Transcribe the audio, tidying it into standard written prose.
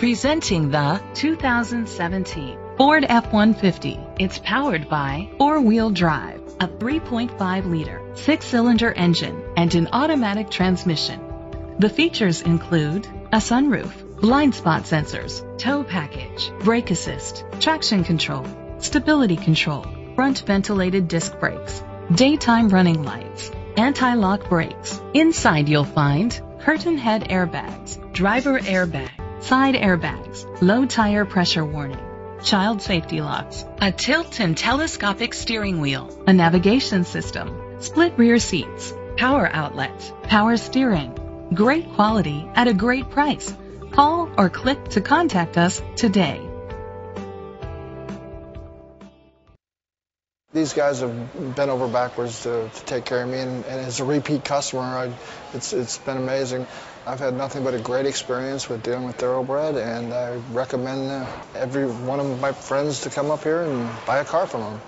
Presenting the 2017 Ford F-150. It's powered by four-wheel drive, a 3.5-liter, six-cylinder engine, and an automatic transmission. The features include a sunroof, blind spot sensors, tow package, brake assist, traction control, stability control, front ventilated disc brakes, daytime running lights, anti-lock brakes. Inside you'll find curtain head airbags, driver airbag, side airbags, low tire pressure warning, child safety locks, a tilt and telescopic steering wheel, a navigation system, split rear seats, power outlets, power steering. Great quality at a great price. Call or click to contact us today. These guys have bent over backwards to take care of me, and as a repeat customer, it's been amazing. I've had nothing but a great experience with dealing with Thoroughbred, and I recommend every one of my friends to come up here and buy a car from them.